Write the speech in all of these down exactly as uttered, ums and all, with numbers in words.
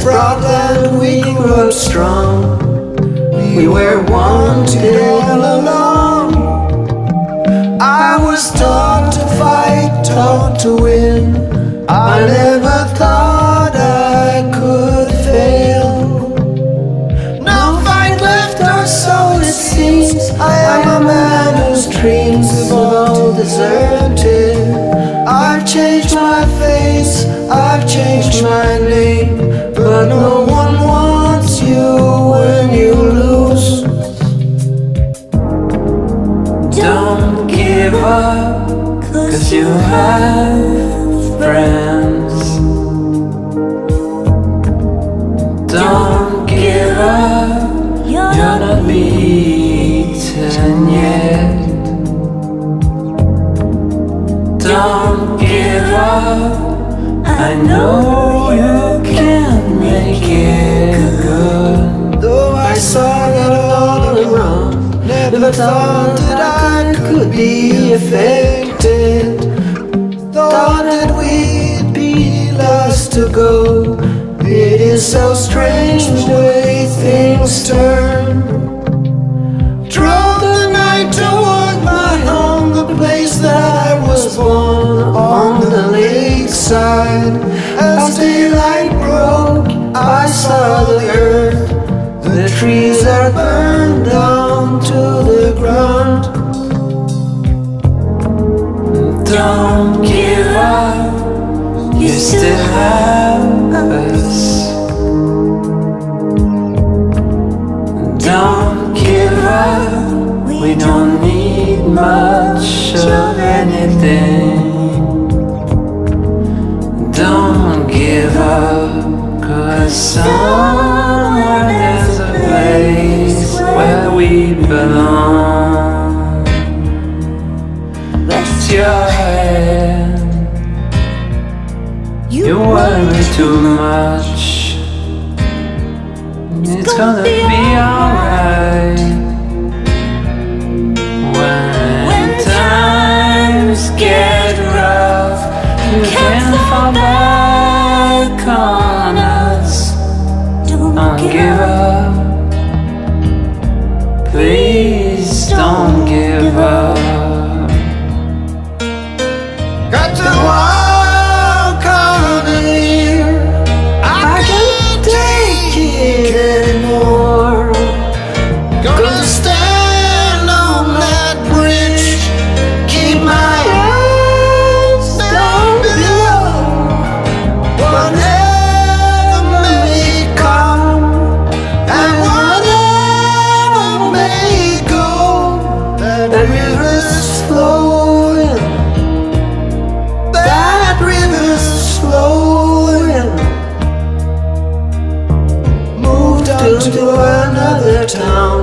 is broad and we grew up strong. We were one together along. I was taught to fight, taught to win. I never thought I could fail. No fight left our soul, it seems. I am a man whose dreams have all deserted. I've changed my face, I've changed my name, but no one wants you when you lose. Don't give up, 'cause you have friends. Don't give up, you're not beaten yet. Don't give up, I know you can make it good. Though I saw it all around, never thought that I could be affected. Thought that we'd be last to go. It is so strange the way things turn. Drove the night toward my home, the place that I was born on the lakeside. As daylight broke, I saw the earth. The trees are burned down to the ground. Don't give up, you still have us. Don't give up, we don't need much of anything. Don't give up, 'cause somewhere there's a place where we belong. Lift your head, you worry too much. It's gonna be alright. Get rough, you can't fall back on us. Don't give up, please don't give up. Got to walk on here, I can't take it anymore. Gonna stand on that bridge, keep my to another town,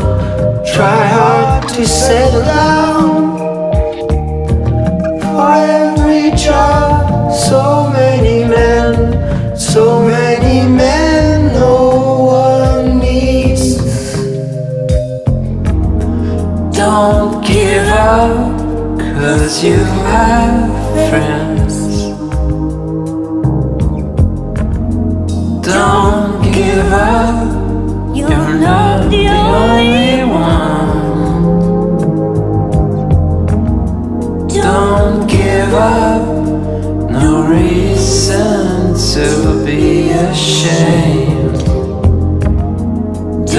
try hard to settle down. For every job, so many men, so many men no one needs. Don't give up, 'cause you have friends. Don't give up, you're not the only one. Don't give up, no reason to be ashamed.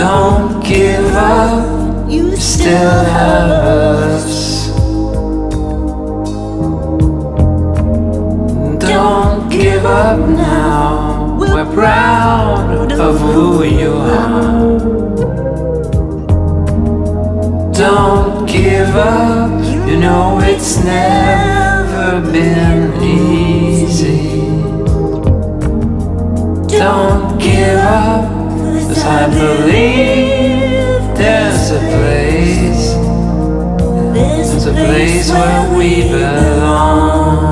Don't give up, you still have us. Don't give up now, we're proud of who you are. Don't give up, you know it's never been easy. Don't give up, 'cause I believe there's a place, there's a place where we belong.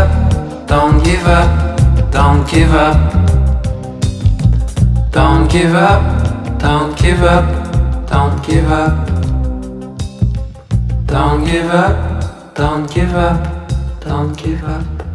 up, don't give up, don't give up. Don't give up, don't give up, don't give up. Don't give up, don't give up, don't give up.